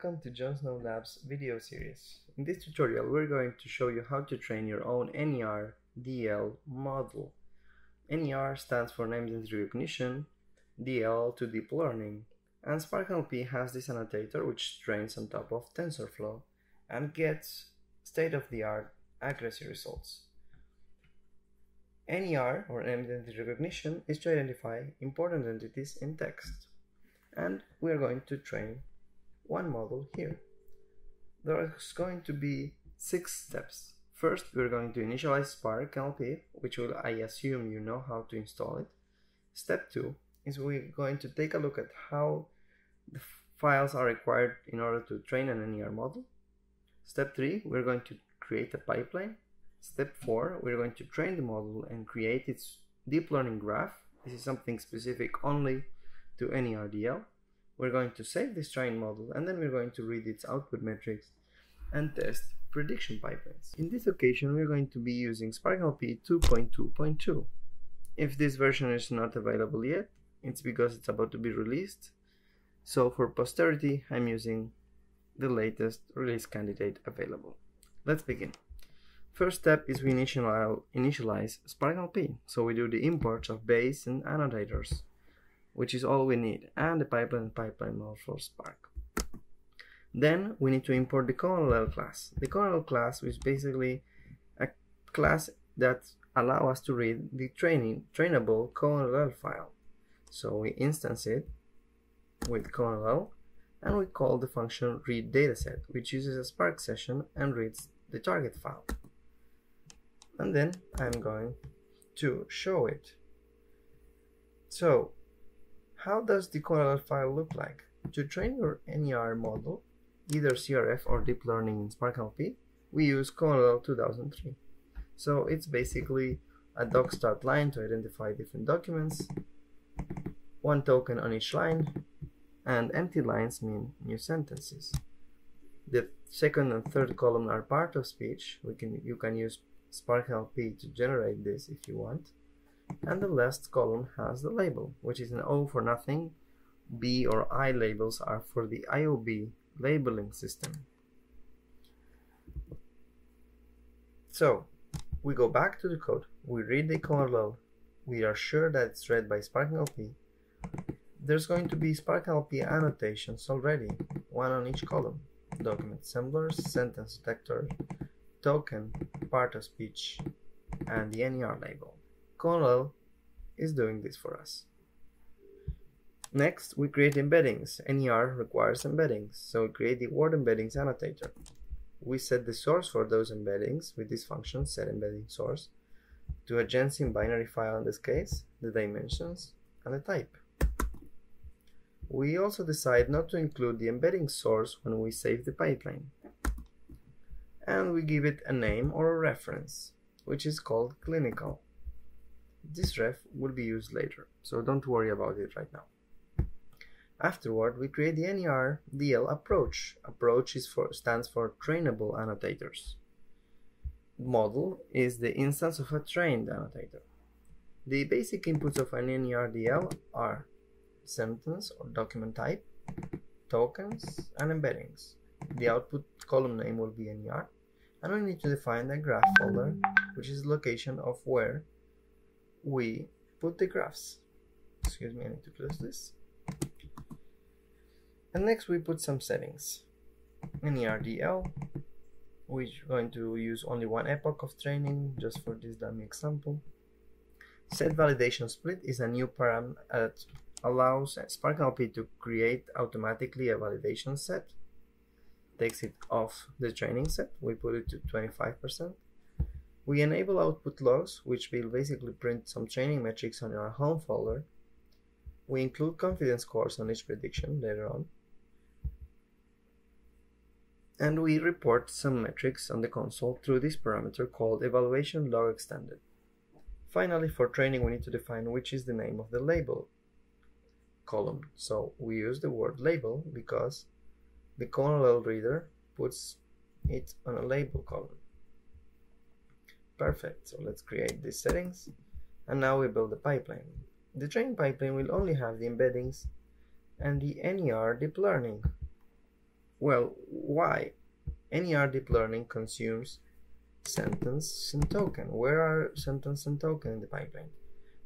Welcome to John Snow Labs video series. In this tutorial we're going to show you how to train your own NER-DL model. NER stands for Name Identity Recognition, DL to Deep Learning, and Spark NLP has this annotator which trains on top of TensorFlow and gets state-of-the-art accuracy results. NER, or Name Identity Recognition, is to identify important entities in text, and we're going to train one model here. There's going to be 6 steps. First, we're going to initialize Spark NLP, which will, I assume you know how to install it. Step 2 is we're going to take a look at how the files are required in order to train an NER model. Step 3, we're going to create a pipeline. Step 4, we're going to train the model and create its deep learning graph. This is something specific only to NER-DL. We're going to save this trained model, and then we're going to read its output metrics and test prediction pipelines. In this occasion, we're going to be using Spark NLP 2.2.2. If this version is not available yet, it's because it's about to be released. So for posterity, I'm using the latest release candidate available. Let's begin. First step is we initialize Spark NLP. So we do the imports of base and annotators, which is all we need, and the pipeline model for Spark. Then we need to import the CoNLL class. The CoNLL class is basically a class that allows us to read the trainable CoNLL file. So we instance it with CoNLL, and we call the function read dataset, which uses a Spark session and reads the target file. And then I'm going to show it. So how does the CoNLL file look like? To train your NER model, either CRF or deep learning in Spark NLP, we use CoNLL 2003. So it's basically a doc-start line to identify different documents, one token on each line, and empty lines mean new sentences. The second and third column are part of speech. You can use Spark NLP to generate this if you want. And the last column has the label, which is an O for nothing. B or I labels are for the IOB labeling system. So we go back to the code, we read the CoNLL, we are sure that it's read by Spark NLP. There's going to be Spark NLP annotations already, one on each column: document assemblers, sentence detector, token, part of speech, and the NER label. CoNLL is doing this for us. Next, we create embeddings. NER requires embeddings, so we create the word embeddings annotator. We set the source for those embeddings with this function setEmbeddingSource to a Gensim binary file in this case, the dimensions, and the type. We also decide not to include the embedding source when we save the pipeline. And we give it a name or a reference, which is called clinical. This ref will be used later, so don't worry about it right now. Afterward, we create the NER-DL approach. Approach stands for trainable annotators. Model is the instance of a trained annotator. The basic inputs of an NER-DL are sentence or document type, tokens, and embeddings. The output column name will be NER, and we need to define a graph folder, which is the location of where we put the graphs. Excuse me, I need to close this. And next we put some settings. NER-DL, we're going to use only one epoch of training just for this dummy example. Set validation split is a new param that allows Spark NLP to create automatically a validation set. Takes it off the training set, we put it to 25%. We enable output logs, which will basically print some training metrics on our home folder. We include confidence scores on each prediction later on. And we report some metrics on the console through this parameter called evaluation log extended. Finally, for training, we need to define which is the name of the label column. So we use the word label because the CoNLL reader puts it on a label column. Perfect, so let's create these settings, and now we build the pipeline. The training pipeline will only have the embeddings and the NER deep learning Well, why? NER deep learning consumes sentence and token. Where are sentence and token in the pipeline?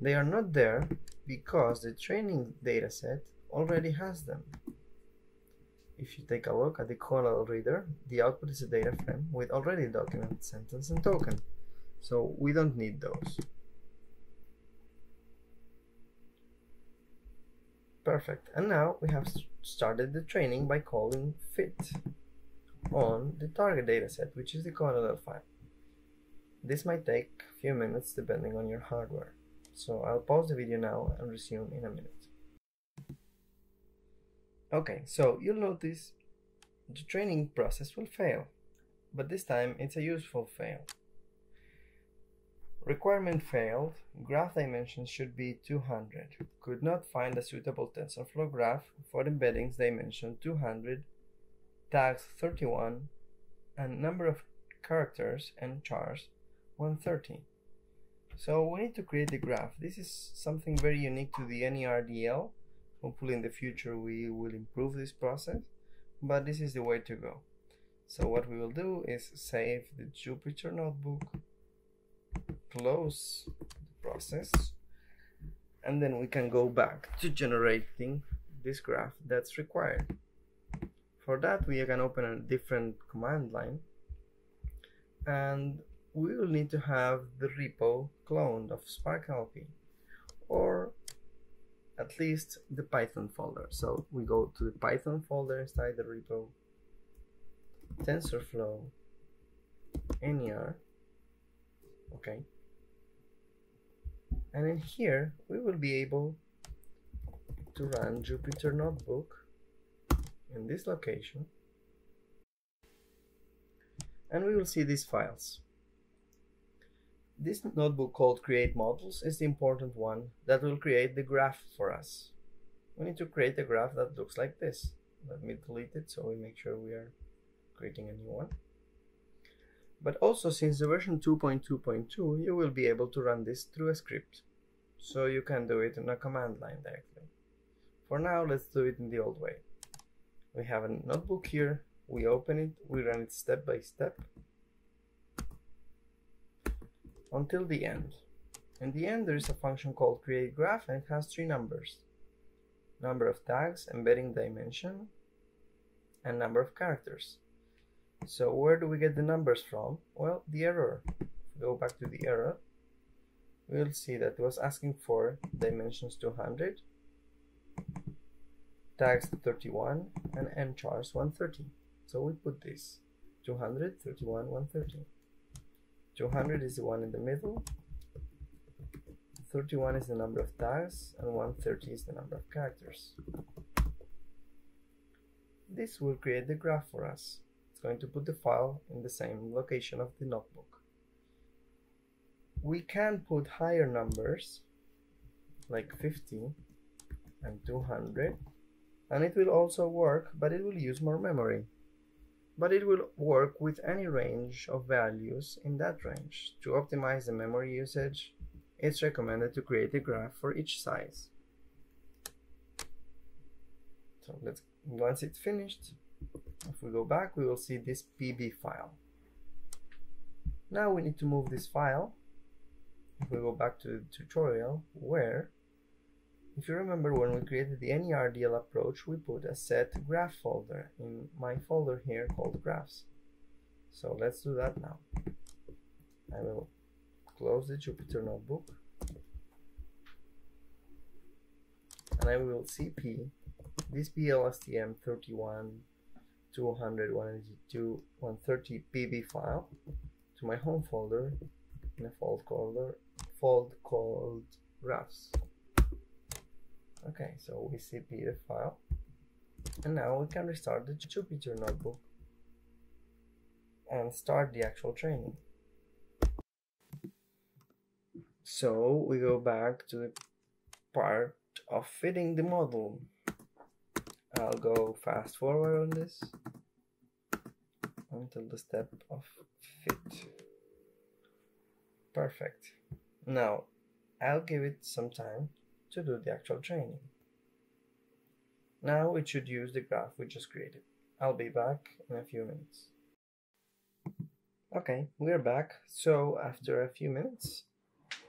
They are not there because the training dataset already has them. If you take a look at the CoNLL reader, the output is a data frame with already documented sentence and token. So we don't need those. Perfect. And now we have started the training by calling fit on the target dataset, which is the CoNLL file. This might take a few minutes depending on your hardware. So I'll pause the video now and resume in a minute. Okay, so you'll notice the training process will fail, but this time it's a useful fail. Requirement failed, graph dimensions should be 200. Could not find a suitable TensorFlow graph for embeddings dimension 200, tags 31, and number of characters and chars 130. So we need to create the graph. This is something very unique to the NERDL. Hopefully in the future we will improve this process, but this is the way to go. So what we will do is save the Jupyter notebook, close the process, and then we can go back to generating this graph that's required. For that, we can open a different command line, and we will need to have the repo cloned of Spark NLP, or at least the Python folder. So we go to the Python folder inside the repo, TensorFlow, NER, okay. And in here, we will be able to run Jupyter Notebook in this location. And we will see these files. This notebook called Create Models is the important one that will create the graph for us. We need to create a graph that looks like this. Let me delete it so we make sure we are creating a new one. But also, since the version 2.2.2, you will be able to run this through a script. So you can do it in a command line directly. For now, let's do it in the old way. We have a notebook here, we open it, we run it step by step until the end. In the end, there is a function called create graph, and it has three numbers: number of tags, embedding dimension, and number of characters. So where do we get the numbers from? Well, the error. If we go back to the error, we'll see that it was asking for dimensions 200, tags 31, and nchars 130. So we put this 200, 31, 130. 200 is the one in the middle, 31 is the number of tags, and 130 is the number of characters. This will create the graph for us. Going to put the file in the same location of the notebook. We can put higher numbers like 50 and 200, and it will also work, but it will use more memory. But it will work with any range of values in that range. To optimize the memory usage, it's recommended to create a graph for each size. So once it's finished, if we go back, we will see this PB file. Now we need to move this file. If we go back to the tutorial, where, if you remember when we created the NERDL approach, we put a set graph folder in my folder here called graphs. So let's do that now. I will close the Jupyter notebook, and I will cp this PLSTM 31 200, 182, 130 PB file to my home folder in a fold called graphs. Okay, so we cp the file, and now we can restart the Jupyter notebook and start the actual training. So we go back to the part of fitting the model. I'll go fast forward on this until the step of fit. Perfect. Now I'll give it some time to do the actual training. Now it should use the graph we just created. I'll be back in a few minutes. Okay, we're back. So after a few minutes,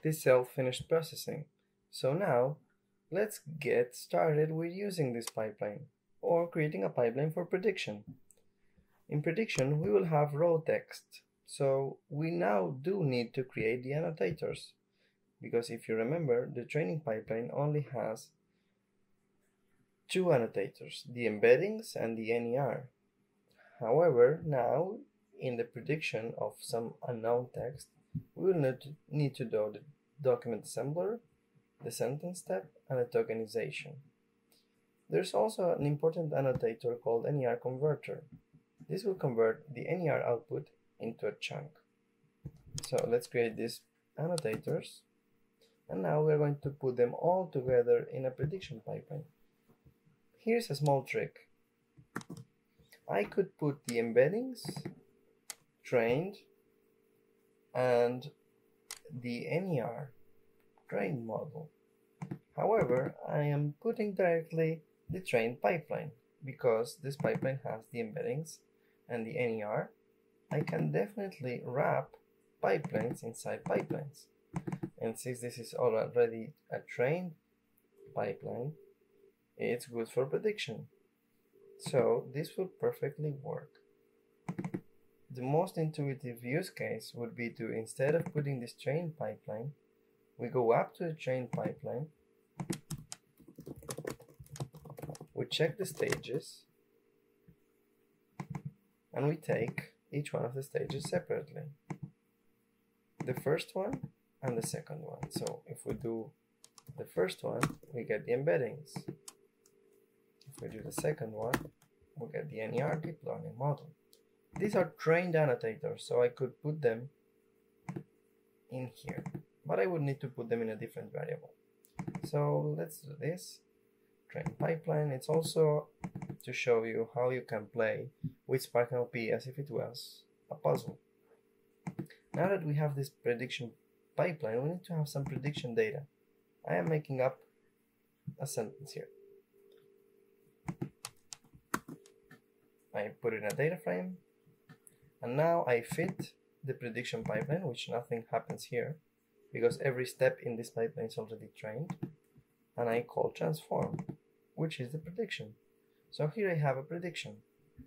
this cell finished processing. So now let's get started with using this pipeline or creating a pipeline for prediction. In prediction, we will have raw text. So we now do need to create the annotators, because if you remember, the training pipeline only has two annotators, the embeddings and the NER. However, now in the prediction of some unknown text, we will need to do the document assembler, the sentence step, and the tokenization. There's also an important annotator called NER converter. This will convert the NER output into a chunk. So let's create these annotators, and now we're going to put them all together in a prediction pipeline. Here's a small trick. I could put the embeddings, trained, and the NER trained model. However, I am putting directly the trained pipeline, because this pipeline has the embeddings and the NER. I can definitely wrap pipelines inside pipelines. And since this is already a trained pipeline, it's good for prediction. So this will perfectly work. The most intuitive use case would be to, instead of putting this trained pipeline, we go up to the trained pipeline, we check the stages, and we take each one of the stages separately. The first one and the second one. So if we do the first one, we get the embeddings. If we do the second one, we get the NER deep learning model. These are trained annotators, so I could put them in here, but I would need to put them in a different variable. So let's do this. Train pipeline. It's also to show you how you can play with Spark NLP as if it was a puzzle. Now that we have this prediction pipeline, we need to have some prediction data. I am making up a sentence here. I put in a data frame, and now I fit the prediction pipeline, which nothing happens here because every step in this pipeline is already trained, and I call transform, which is the prediction. So here I have a prediction,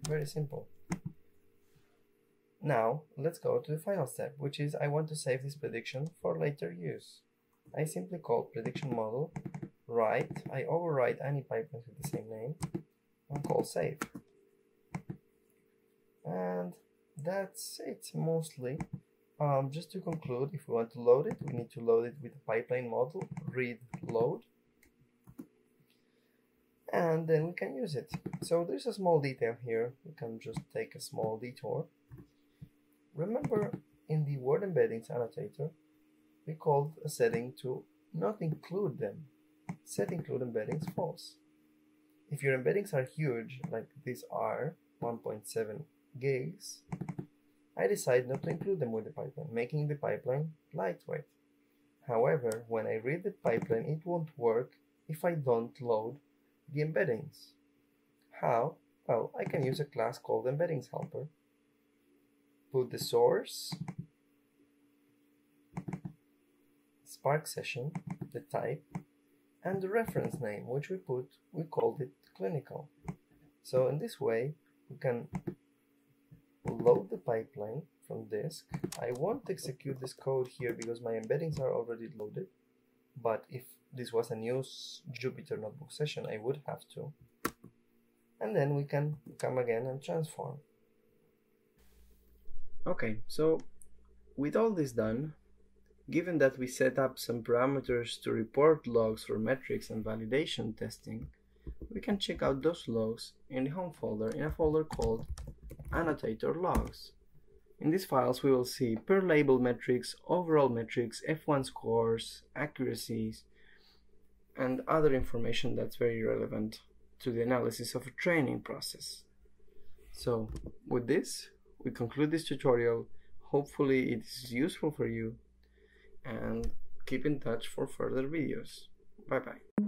very simple. Now let's go to the final step, which is I want to save this prediction for later use. I simply call prediction model, write, I overwrite any pipeline with the same name, and call save. And that's it mostly. Just to conclude, if we want to load it, we need to load it with a pipeline model, read load, and then we can use it. So there's a small detail here. We can just take a small detour. Remember, in the word embeddings annotator, we called a setting to not include them. Set include embeddings false. If your embeddings are huge, like these are 1.7 gigs, I decide not to include them with the pipeline, making the pipeline lightweight. However, when I read the pipeline, it won't work if I don't load the embeddings. How? Well, I can use a class called embeddings helper, put the source, Spark session, the type, and the reference name, which we called it clinical. So in this way, we can load the pipeline from disk. I won't execute this code here because my embeddings are already loaded, but if this was a new Jupyter Notebook session, I would have to. And then we can come again and transform. Okay, so with all this done, given that we set up some parameters to report logs for metrics and validation testing, we can check out those logs in the home folder in a folder called annotator logs. In these files, we will see per label metrics, overall metrics, F1 scores, accuracies, and other information that's very relevant to the analysis of a training process. So with this, we conclude this tutorial. Hopefully it is useful for you, and keep in touch for further videos. Bye bye.